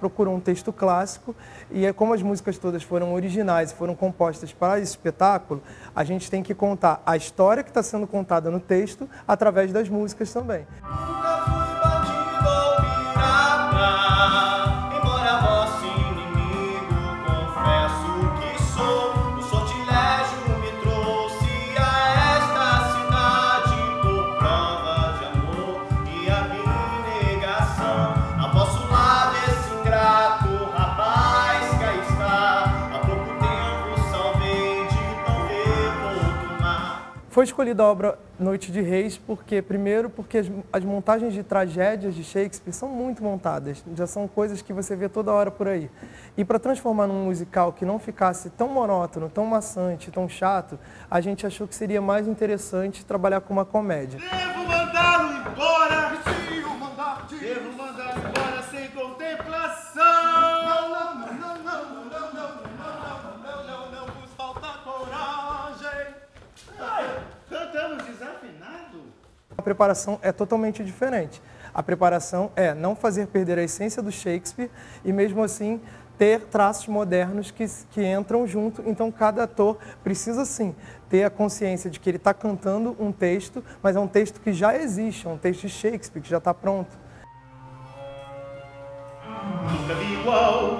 procurou um texto clássico e como as músicas todas foram originais e foram compostas para esse espetáculo, a gente tem que contar a história que está sendo contada no texto através das músicas também. Foi escolhida a obra Noite de Reis porque, primeiro, porque as montagens de tragédias de Shakespeare são muito montadas, já são coisas que você vê toda hora por aí. E para transformar num musical que não ficasse tão monótono, tão maçante, tão chato, a gente achou que seria mais interessante trabalhar com uma comédia. Devo mandá-lo embora, se o mandar, devo mandá-lo embora sem contemplação. Não, não, não, não, não. Cantamos desafinado? A preparação é totalmente diferente. A preparação é não fazer perder a essência do Shakespeare e, mesmo assim, ter traços modernos que entram junto. Então, cada ator precisa, sim, ter a consciência de que ele está cantando um texto, mas é um texto que já existe, é um texto de Shakespeare que já está pronto. Nunca vi igual,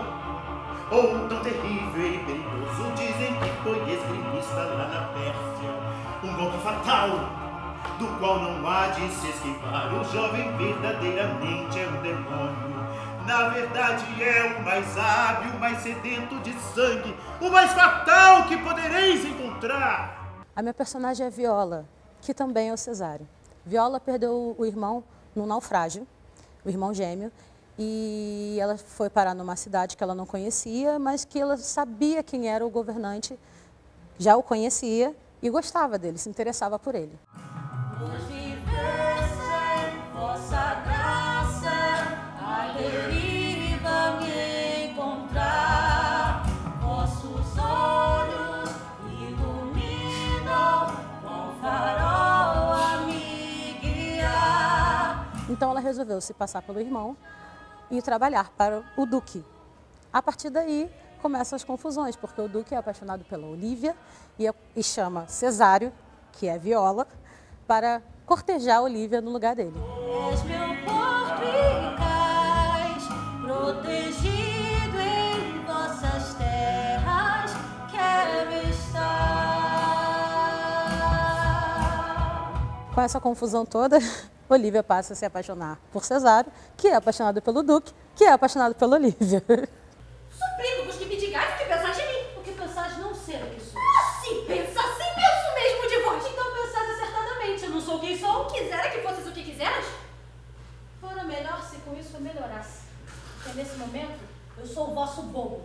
ou tão terrível e perigoso, dizem que foi esgrimista lá na Pérsia. Um golpe fatal, do qual não há de se esquivar. O jovem verdadeiramente é um demônio. Na verdade é o mais hábil, o mais sedento de sangue, o mais fatal que podereis encontrar. A minha personagem é Viola, que também é o Cesário. Viola perdeu o irmão num naufrágio, o irmão gêmeo, e ela foi parar numa cidade que ela não conhecia, mas que ela sabia quem era o governante, já o conhecia, e gostava dele, se interessava por ele. Hoje vejo vossa graça, a deriva me encontrar. Vossos olhos iluminam, com farol a me guiar. Então ela resolveu se passar pelo irmão e trabalhar para o Duque. A partir daí, começam as confusões, porque o Duque é apaixonado pela Olivia e chama Cesário, que é Viola, para cortejar a Olivia no lugar dele. És meu porto eficaz, protegido em vossas terras, quero estar. Com essa confusão toda, Olivia passa a se apaixonar por Cesário, que é apaixonado pelo Duque, que é apaixonado pela Olivia. Suplico-vos que me digais o que pensais de mim, porque pensais não ser o que sou. Ah, sim, penso mesmo de vós. Então pensais acertadamente, eu não sou quem sou. Quisera que fosses o que quiseras. Fora melhor se com isso eu melhorasse, porque nesse momento eu sou o vosso bobo.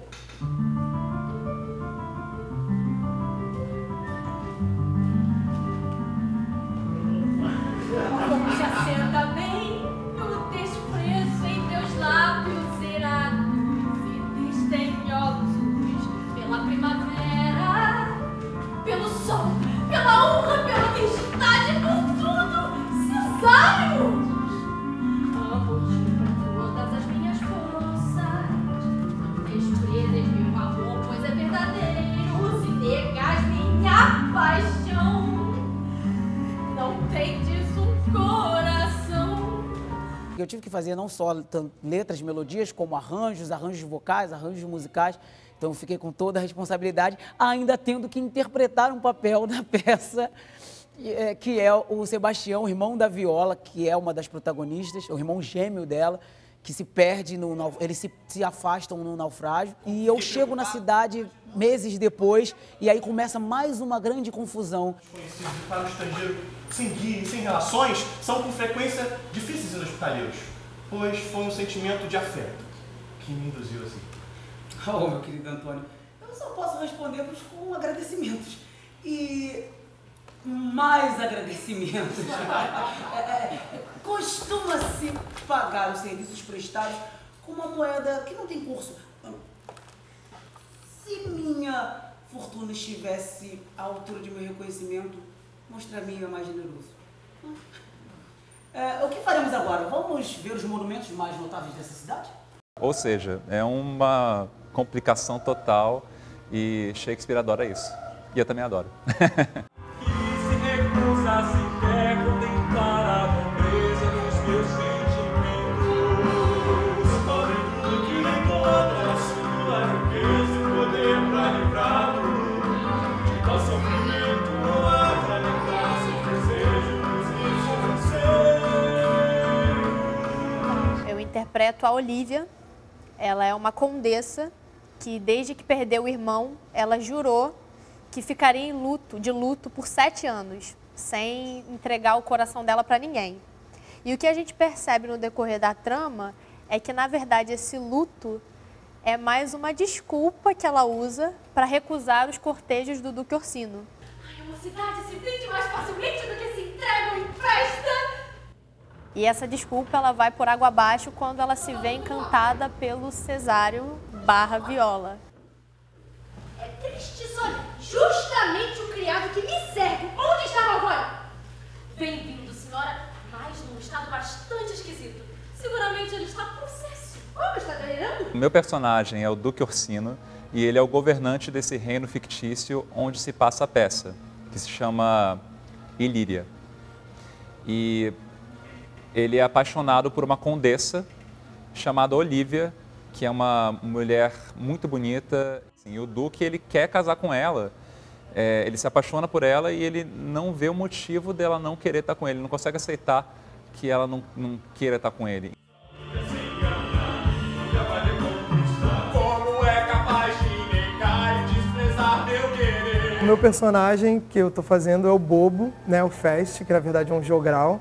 Como se assenta bem, o texto preso em teus lábios irá. Pela primavera, pelo sol, pela honra, pela felicidade, por tudo, Cesário! Amo-te com todas as minhas forças, não desprezes meu amor, pois é verdadeiro, se negas minha paixão, não tendes um coração. Eu tive que fazer não só letras, melodias, como arranjos, arranjos vocais, arranjos musicais. Então, fiquei com toda a responsabilidade, ainda tendo que interpretar um papel na peça, que é o Sebastião, o irmão da Viola, que é uma das protagonistas, o irmão gêmeo dela, que se perde, eles se afastam no naufrágio. E eu chego na cidade meses depois, e aí começa mais uma grande confusão. Desconhecidos para o estrangeiro, sem guia e sem relações, são com frequência difíceis e hospitaleiros, pois foi um sentimento de afeto que me induziu assim. Oh, meu querido Antônio, eu só posso responder-vos com agradecimentos e mais agradecimentos. Costuma-se pagar os serviços prestados com uma moeda que não tem curso. Se minha fortuna estivesse à altura de meu reconhecimento, mostrar-me-ia mais generoso. O que faremos agora? Vamos ver os monumentos mais notáveis dessa cidade? Ou seja, é uma complicação total e Shakespeare adora isso. E eu também adoro. Eu interpreto a Olivia. Ela é uma condessa que, desde que perdeu o irmão, ela jurou que ficaria de luto por 7 anos, sem entregar o coração dela para ninguém. E o que a gente percebe no decorrer da trama é que, na verdade, esse luto é mais uma desculpa que ela usa para recusar os cortejos do Duque Orsino. Ai, uma cidade se vende mais facilmente do que se entrega ou empresta! E essa desculpa ela vai por água abaixo quando ela se vê encantada pelo Cesário/Viola. É triste, Sônia. Justamente o criado que me serve. Onde estava agora? Bem-vindo, senhora, mas num estado bastante esquisito. Seguramente ele está possesso. Como está delirando? O meu personagem é o Duque Orsino e ele é o governante desse reino fictício onde se passa a peça, que se chama Ilíria. E ele é apaixonado por uma condessa chamada Olivia, que é uma mulher muito bonita. E o Duque, ele quer casar com ela, ele se apaixona por ela e ele não vê o motivo dela não querer estar com ele, não consegue aceitar que ela não queira estar com ele. O meu personagem que eu estou fazendo é o bobo, né, o Fest, que na verdade é um jogral.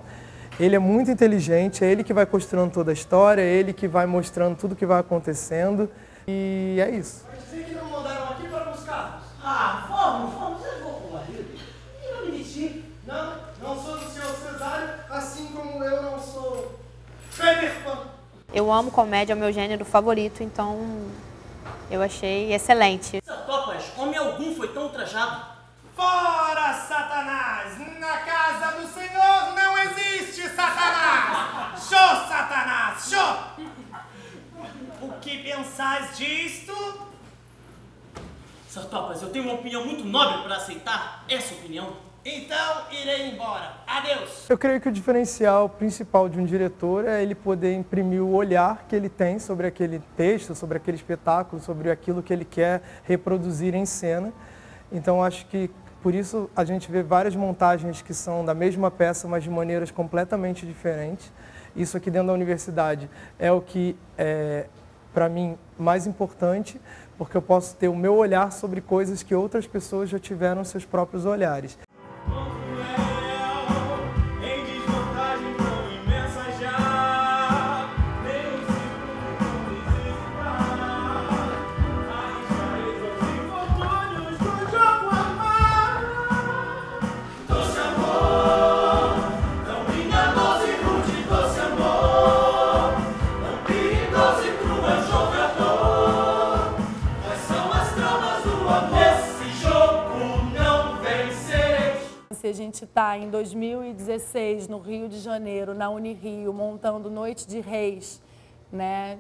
Ele é muito inteligente, é ele que vai construindo toda a história, é ele que vai mostrando tudo que vai acontecendo e é isso. Eu sei que não mandaram aqui para buscar. Ah, vamos, eu vou com o marido. Eu não me meti. Não, não sou do senhor Cesário, assim como eu não sou Federman. Eu amo comédia, é o meu gênero favorito, então eu achei excelente. Topas, homem algum foi tão ultrajado. Fora, Satanás! Na casa do Senhor não existe Satanás! Show, Satanás! Show! O que pensais disto? Sr. Topas, eu tenho uma opinião muito nobre para aceitar essa opinião. Então, irei embora. Adeus! Eu creio que o diferencial principal de um diretor é ele poder imprimir o olhar que ele tem sobre aquele texto, sobre aquele espetáculo, sobre aquilo que ele quer reproduzir em cena. Então, acho que por isso a gente vê várias montagens que são da mesma peça, mas de maneiras completamente diferentes. Isso aqui dentro da universidade é o que é, para mim, mais importante, porque eu posso ter o meu olhar sobre coisas que outras pessoas já tiveram seus próprios olhares. A gente está em 2016 no Rio de Janeiro, na UniRio, montando Noite de Reis, né,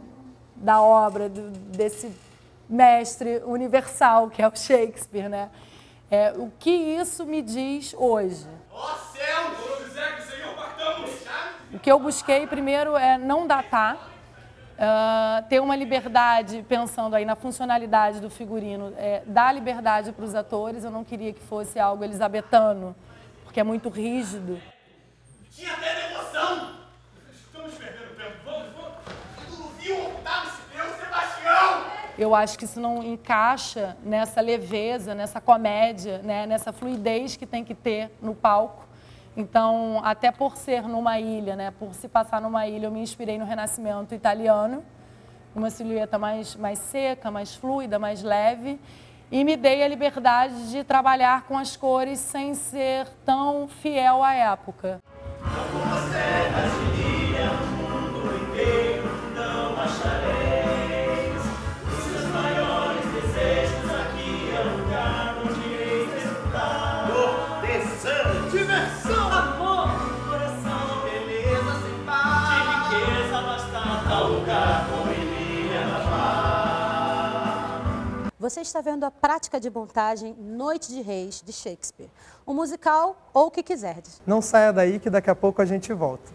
da obra desse mestre universal que é o Shakespeare, né? O que isso me diz hoje? Ó céu! O que eu busquei primeiro é não datar, ter uma liberdade, pensando aí na funcionalidade do figurino, dar liberdade para os atores. Eu não queria que fosse algo elisabetano, que é muito rígido. Tinha até emoção! Estamos perdendo tempo, vamos! Viu o Sebastião! Eu acho que isso não encaixa nessa leveza, nessa comédia, né? Nessa fluidez que tem que ter no palco. Então, até por ser numa ilha, né? Por se passar numa ilha, eu me inspirei no Renascimento italiano, uma silhueta mais seca, mais fluida, mais leve. E me dei a liberdade de trabalhar com as cores sem ser tão fiel à época. Diversão, amor, coração, beleza sem par, de riqueza bastarda, lugar com Você está vendo a prática de montagem Noite de Reis, de Shakespeare. Um musical ou o que quiser. Não saia daí que daqui a pouco a gente volta.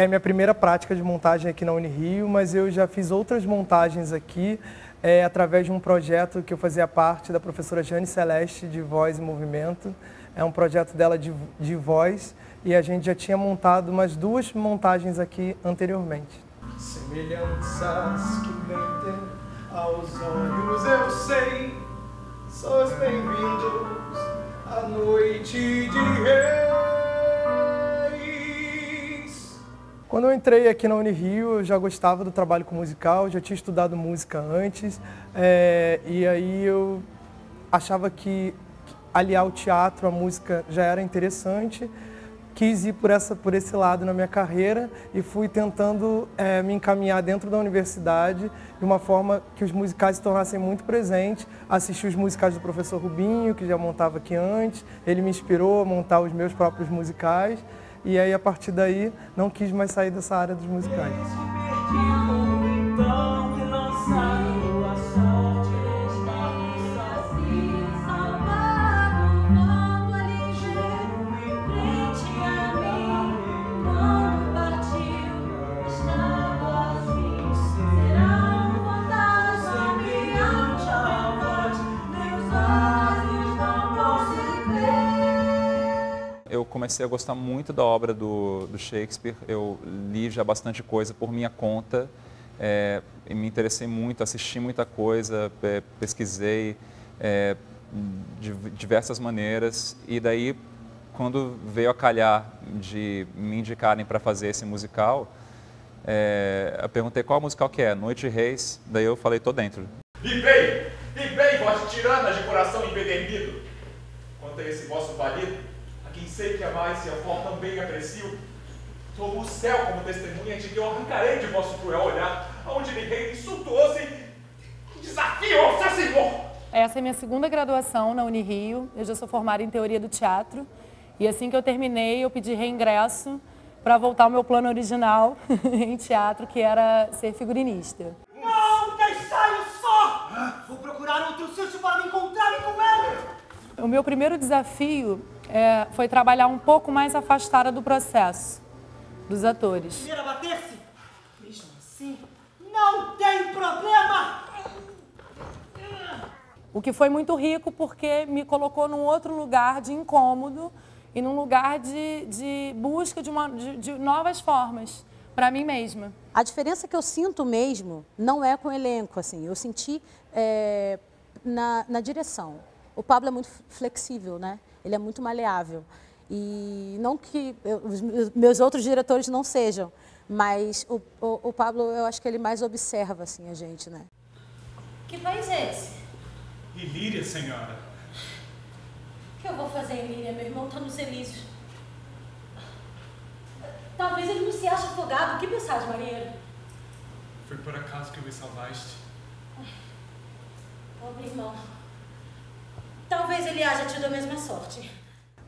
É minha primeira prática de montagem aqui na UniRio, mas eu já fiz outras montagens aqui através de um projeto que eu fazia parte da professora Jane Celeste de Voz e Movimento. É um projeto dela de voz e a gente já tinha montado umas duas montagens aqui anteriormente. Semelhanças que mentem aos olhos, eu sei, sois bem-vindos à Noite de Reis. Quando eu entrei aqui na UniRio, eu já gostava do trabalho com musical, já tinha estudado música antes, e aí eu achava que aliar o teatro à música já era interessante, quis ir por esse lado na minha carreira e fui tentando me encaminhar dentro da universidade de uma forma que os musicais se tornassem muito presentes. Assisti os musicais do professor Rubinho, que já montava aqui antes, ele me inspirou a montar os meus próprios musicais. E aí, a partir daí, não quis mais sair dessa área dos musicais. Comecei a gostar muito da obra do Shakespeare, eu li já bastante coisa por minha conta, me interessei muito, assisti muita coisa, pesquisei de diversas maneiras e daí quando veio a calhar de me indicarem para fazer esse musical, eu perguntei qual musical que é, Noite de Reis, daí eu falei, tô dentro. Vivei, vós tiranas de coração empedernido, quanto a esse vosso valido, quem sei que amais e a vós também aprecio, tomo o céu como testemunha de que eu arrancarei de vosso cruel olhar, aonde ninguém insultuoso e desafio ao seu Senhor. Essa é minha segunda graduação na UniRio, eu já sou formada em Teoria do Teatro, e assim que eu terminei, eu pedi reingresso para voltar ao meu plano original em teatro, que era ser figurinista. Não deixai-o só! Vou procurar outro sítio para me encontrarem com ele! O meu primeiro desafio foi trabalhar um pouco mais afastada do processo, dos atores. Primeiro a bater-se? Mesmo assim, não tem problema! O que foi muito rico porque me colocou num outro lugar de incômodo e num lugar de busca de novas formas para mim mesma. A diferença que eu sinto mesmo não é com o elenco, assim, eu senti na direção. O Pablo é muito flexível, né? Ele é muito maleável. E não que os meus outros diretores não sejam, mas o Pablo, eu acho que ele mais observa, assim, a gente, né? Que país é esse? Ilíria, senhora. O que eu vou fazer em Ilíria? Meu irmão está nos Elísios. Talvez ele não se ache afogado. O que pensás, marinheiro? Foi por acaso que me salvaste. Pobre irmão. Talvez ele haja tido a mesma sorte.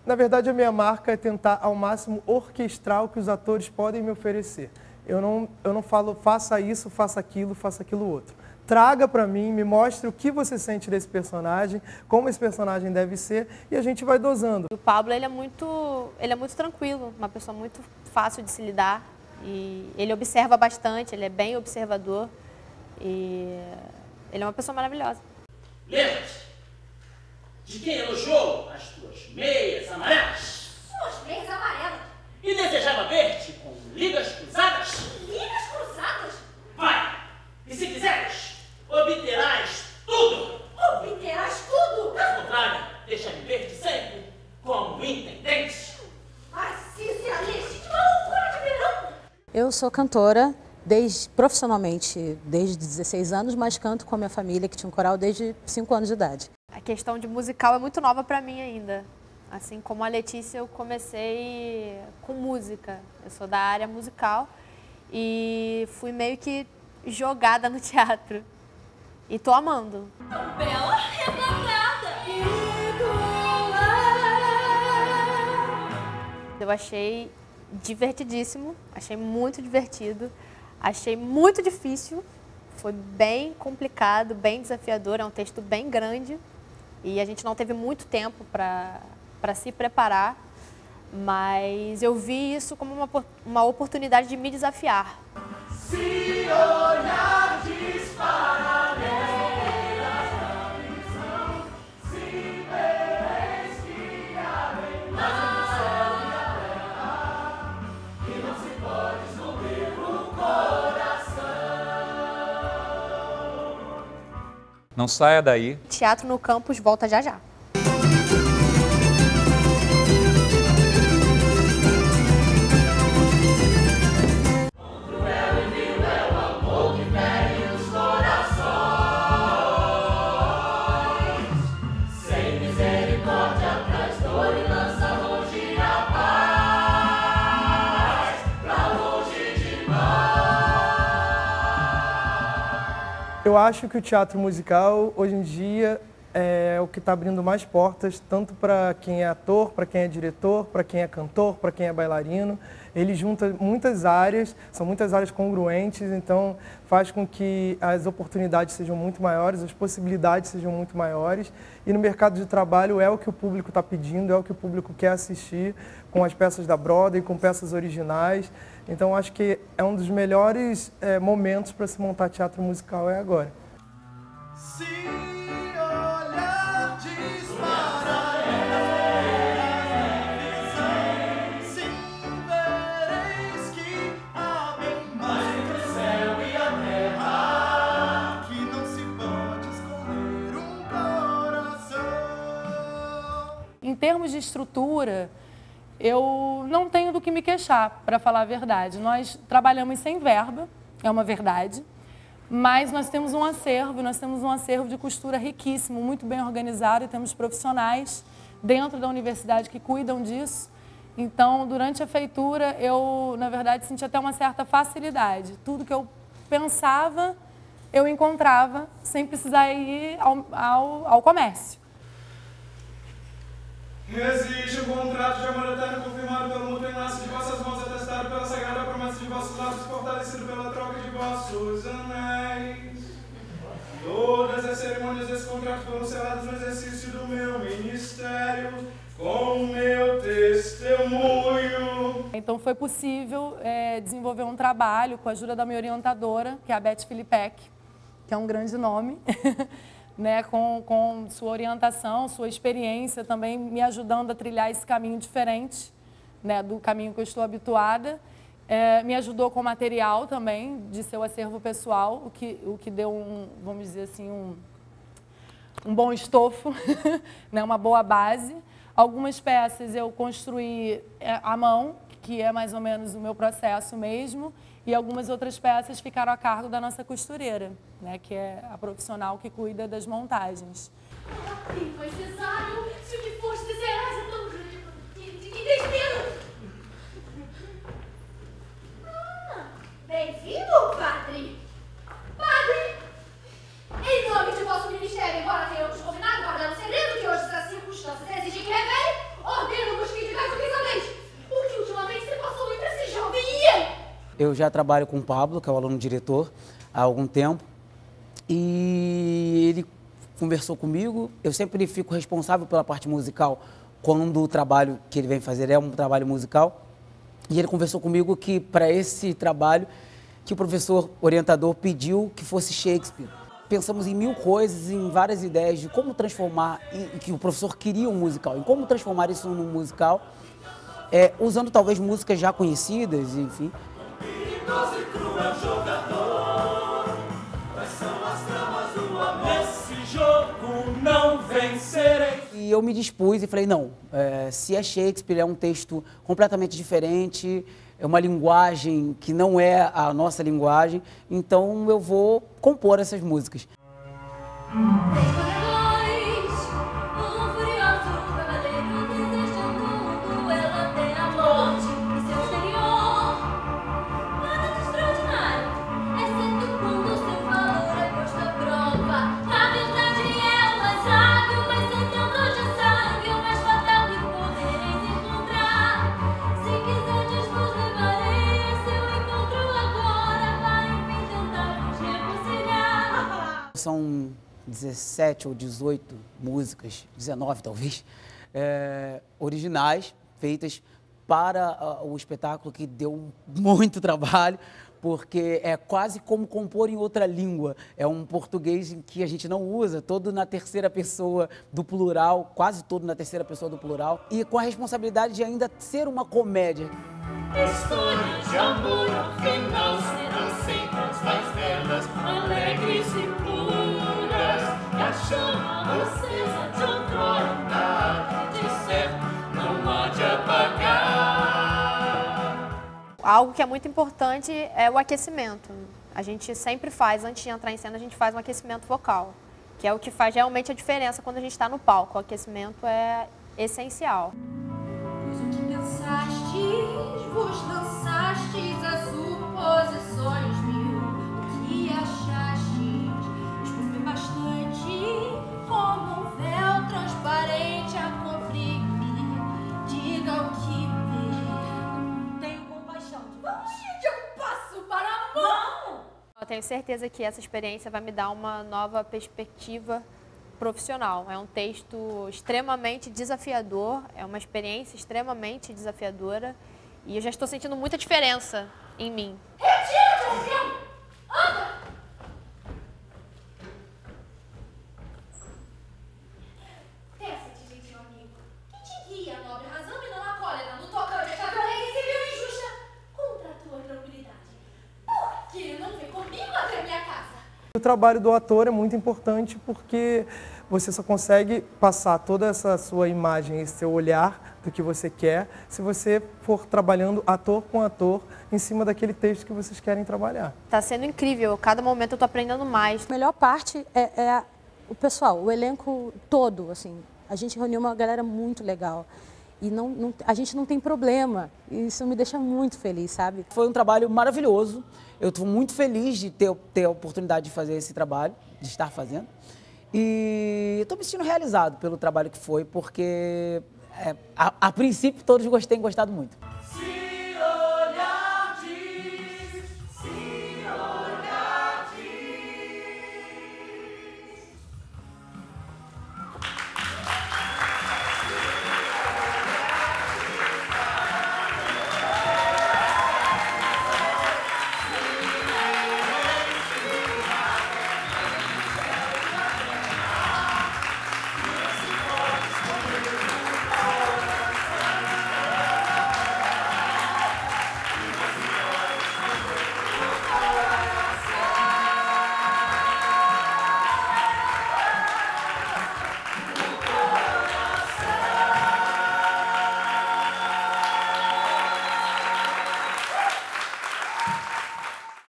Na verdade, a minha marca é tentar ao máximo orquestrar o que os atores podem me oferecer. Eu não falo, faça isso, faça aquilo outro. Traga para mim, me mostre o que você sente desse personagem, como esse personagem deve ser, e a gente vai dosando. O Pablo, ele é muito tranquilo, uma pessoa muito fácil de se lidar. E ele observa bastante, ele é bem observador. E ele é uma pessoa maravilhosa. Lembra-te de quem elogiou as tuas meias amarelas. Suas meias amarelas? E desejava ver-te com ligas cruzadas. Ligas cruzadas? Vai! E se quiseres, obterás tudo! Obterás tudo? Caso contrário, deixa-me ver-te sempre como intendente. Mas isso é a legítima loucura de verão! Eu sou cantora, profissionalmente desde 16 anos, mas canto com a minha família, que tinha um coral, desde 5 anos de idade. A questão de musical é muito nova para mim ainda. Assim como a Letícia, eu comecei com música. Eu sou da área musical e fui meio que jogada no teatro. E tô amando. Bela retratada. Eu achei divertidíssimo, achei muito divertido, achei muito difícil, foi bem complicado, bem desafiador, é um texto bem grande e a gente não teve muito tempo para se preparar, mas eu vi isso como uma oportunidade de me desafiar. Se olhar não saia daí. Teatro no Campus volta já já. Eu acho que o teatro musical, hoje em dia, é o que está abrindo mais portas, tanto para quem é ator, para quem é diretor, para quem é cantor, para quem é bailarino. Ele junta muitas áreas, são muitas áreas congruentes, então faz com que as oportunidades sejam muito maiores, as possibilidades sejam muito maiores. E no mercado de trabalho é o que o público está pedindo, é o que o público quer assistir, com as peças da Broadway, com peças originais. Então acho que é um dos melhores momentos para se montar teatro musical é agora. Sim. Em termos de estrutura, eu não tenho do que me queixar, para falar a verdade. Nós trabalhamos sem verba, é uma verdade, mas nós temos um acervo de costura riquíssimo, muito bem organizado, e temos profissionais dentro da universidade que cuidam disso. Então, durante a feitura, eu, na verdade, senti até uma certa facilidade. Tudo que eu pensava, eu encontrava, sem precisar ir ao comércio. Exige o contrato de amor eterno confirmado pelo mútuo enlace de vossas mãos, atestado pela sagrada promessa de vossos lábios, fortalecido pela troca de vossos anéis. Todas as cerimônias desse contrato foram seladas no exercício do meu ministério, com o meu testemunho. Então foi possível desenvolver um trabalho com a ajuda da minha orientadora, que é a Beth Filipeck, que é um grande nome. Né, com sua orientação, sua experiência também me ajudando a trilhar esse caminho diferente, né, do caminho que eu estou habituada. Me ajudou com material também de seu acervo pessoal, o que deu um, vamos dizer assim, um bom estofo, né, uma boa base. Algumas peças eu construí à mão, que é mais ou menos o meu processo mesmo, e algumas outras peças ficaram a cargo da nossa costureira, né, que é a profissional que cuida das montagens. Bem-vindo, padre! Padre! Em nome de vosso ministério, embora tenhamos combinado guardar o segredo que hoje as circunstâncias exigem que revele, ordeno-vos que digais o que sabeis. O que ultimamente se passou entre esse jovem e eu? Eu já trabalho com o Pablo, que é o aluno diretor, há algum tempo, e ele conversou comigo. Eu sempre fico responsável pela parte musical quando o trabalho que ele vem fazer é um trabalho musical. E ele conversou comigo que, para esse trabalho, que o professor orientador pediu que fosse Shakespeare. Pensamos em mil coisas, em várias ideias de como transformar, que o professor queria um musical, em como transformar isso num musical, usando talvez músicas já conhecidas, enfim. E cruel jogador, quais são as tramas do amor? Nesse jogo não vencerei. E eu me dispus e falei, não, se é Shakespeare, é um texto completamente diferente, é uma linguagem que não é a nossa linguagem, então eu vou compor essas músicas. São 17 ou 18 músicas, 19 talvez, originais, feitas para o espetáculo, que deu muito trabalho, porque é quase como compor em outra língua. É um português em que a gente não usa, todo na terceira pessoa do plural, quase todo na terceira pessoa do plural, e com a responsabilidade de ainda ser uma comédia. História de amor, afinal, serão sempre as mais belas, alegres e puras, que a chama acesa de outrora, de certo, não há de apagar. Algo que é muito importante é o aquecimento. A gente sempre faz, antes de entrar em cena, a gente faz um aquecimento vocal, que é o que faz realmente a diferença quando a gente está no palco. O aquecimento é essencial. Pois o que pensaste? Vos lançastes a suposições mil, o que achastes, expus-me bastante, como um véu transparente a cobrir, diga o que vê. Tenho compaixão de vós, que eu passo para a mão! Eu tenho certeza que essa experiência vai me dar uma nova perspectiva profissional. É um texto extremamente desafiador, é uma experiência extremamente desafiadora, e eu já estou sentindo muita diferença em mim. Retira-te, anda! Peça-te, gentil amigo, que te guie a nobre razão e não a cólera no tocante à violência civil e injusta contra a tua tranquilidade. Por que não vem comigo até a minha casa? O trabalho do ator é muito importante, porque você só consegue passar toda essa sua imagem, esse seu olhar do que você quer, se você for trabalhando ator com ator em cima daquele texto que vocês querem trabalhar. Tá sendo incrível, cada momento eu tô aprendendo mais. A melhor parte é o pessoal, o elenco todo, assim. A gente reuniu uma galera muito legal e a gente não tem problema, e isso me deixa muito feliz, sabe? Foi um trabalho maravilhoso, eu tô muito feliz de ter a oportunidade de fazer esse trabalho, de estar fazendo. E estou me sentindo realizado pelo trabalho que foi, porque a princípio todos têm gostado muito.